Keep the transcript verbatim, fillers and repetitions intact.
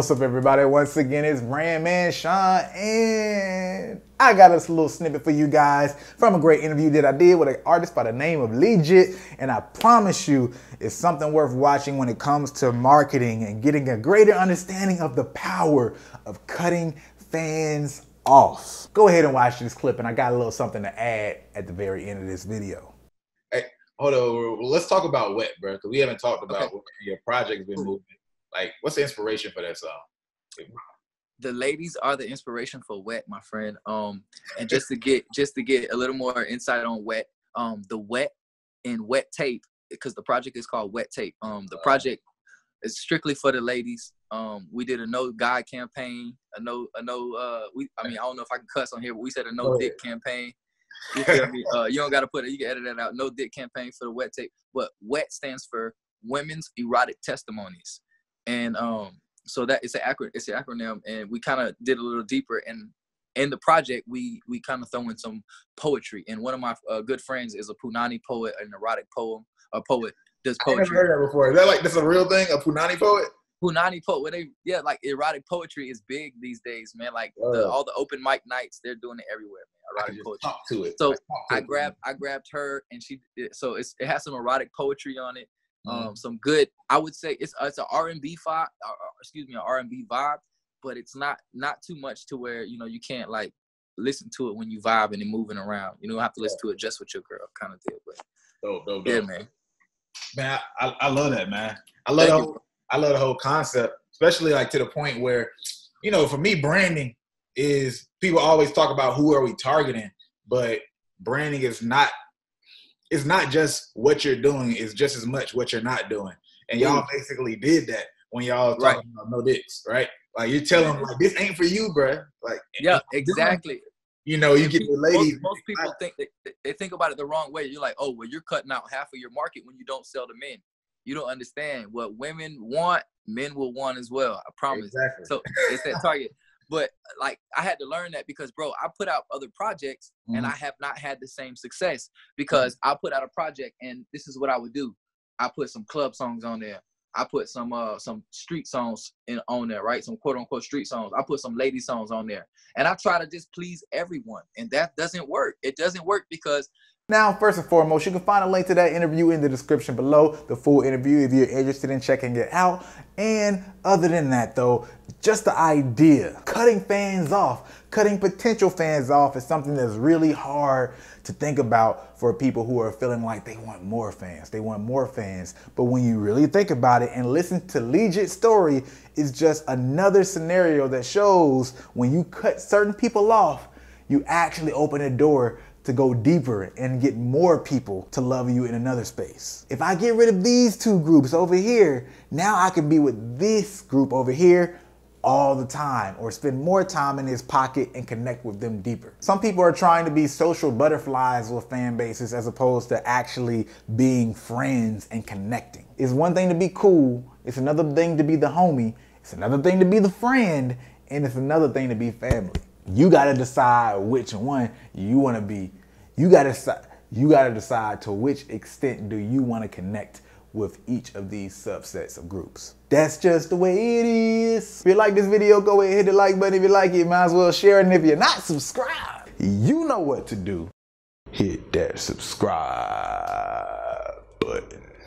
What's up, everybody? Once again, it's Brandman Sean, and I got this little snippet for you guys from a great interview that I did with an artist by the name of Legit, and I promise you it's something worth watching when it comes to marketing and getting a greater understanding of the power of cutting fans off. Go ahead and watch this clip, and I got a little something to add at the very end of this video. Hey, hold on. Let's talk about WET, bro, because we haven't talked about okay. Where your project's been moving. Like, what's the inspiration for that song? The ladies are the inspiration for WET, my friend. Um, and just to get just to get a little more insight on WET, um, the WET and WET Tape, because the project is called WET Tape. Um, the project is strictly for the ladies. Um, we did a no guy campaign, a no a no. Uh, we I mean I don't know if I can cuss on here, but we said a no dick campaign. You feel me? Uh, you don't gotta put it. You can edit that out. No dick campaign for the WET Tape. But WET stands for Women's Erotic Testimonies. And um, so that it's an acronym, it's an acronym, and we kind of did a little deeper. And in the project, we we kind of throw in some poetry. And one of my uh, good friends is a Punani poet, an erotic poem, a poet does poetry. I've never heard that before. Is that like this a real thing? A Punani poet? Punani poet. Well, they yeah, like erotic poetry is big these days, man. Like oh. the, all the open mic nights, they're doing it everywhere, man. Erotic I poetry. Talk to it. So I, I grabbed I grabbed her, and she so it's, it has some erotic poetry on it. Mm-hmm. Um, some good, I would say it's it's an R and B vibe, uh, excuse me, an R and B vibe, but it's not not too much to where you know you can't like listen to it when you vibe and moving around. You don't have to listen to it just with your girl, kind of deal. But dope, dope, dope. Yeah, man. Man, I, I love that, man. I love the whole, I love the whole concept, especially like to the point where, you know, for me, branding is people always talk about who are we targeting, but branding is not. It's not just what you're doing, it's just as much what you're not doing. And y'all basically did that when y'all talking right. about no dicks, right? Like you tell them like this ain't for you, bruh. Like yeah, exactly. You know, you get the ladies. Most, most people think that they think about it the wrong way. You're like, oh, well, you're cutting out half of your market when you don't sell to men. You don't understand what women want, men will want as well. I promise. Exactly. So it's that target. But like I had to learn that because, bro, I put out other projects mm-hmm. and I have not had the same success because mm-hmm. I put out a project and this is what I would do. I put some club songs on there. I put some uh some street songs in on there, right? Some quote unquote street songs. I put some lady songs on there. And I try to just please everyone. And that doesn't work. It doesn't work because now, first and foremost, you can find a link to that interview in the description below, the full interview if you're interested in checking it out. And other than that though, just the idea, cutting fans off, cutting potential fans off is something that's really hard to think about for people who are feeling like they want more fans, they want more fans. But when you really think about it and listen to Legit's story, it's just another scenario that shows when you cut certain people off, you actually open a door to go deeper and get more people to love you in another space. If I get rid of these two groups over here, now I can be with this group over here all the time or spend more time in his pocket and connect with them deeper. Some people are trying to be social butterflies with fan bases as opposed to actually being friends and connecting. It's one thing to be cool, it's another thing to be the homie, it's another thing to be the friend, and it's another thing to be family. You gotta decide which one you wanna be. You gotta, you gotta decide to which extent do you wanna connect with each of these subsets of groups. That's just the way it is. If you like this video, go ahead and hit the like button. If you like it, might as well share it. And if you're not subscribed, you know what to do. Hit that subscribe button.